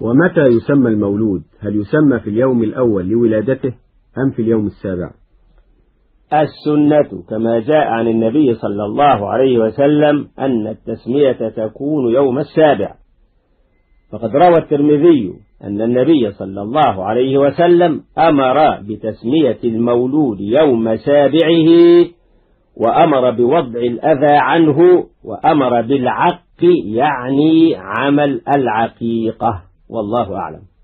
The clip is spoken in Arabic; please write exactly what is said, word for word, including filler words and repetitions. ومتى يسمى المولود؟ هل يسمى في اليوم الأول لولادته أم في اليوم السابع؟ السنة كما جاء عن النبي صلى الله عليه وسلم أن التسمية تكون يوم السابع، فقد روى الترمذي أن النبي صلى الله عليه وسلم أمر بتسمية المولود يوم سابعه، وأمر بوضع الأذى عنه، وأمر بالعق يعني عمل العقيقة، والله أعلم.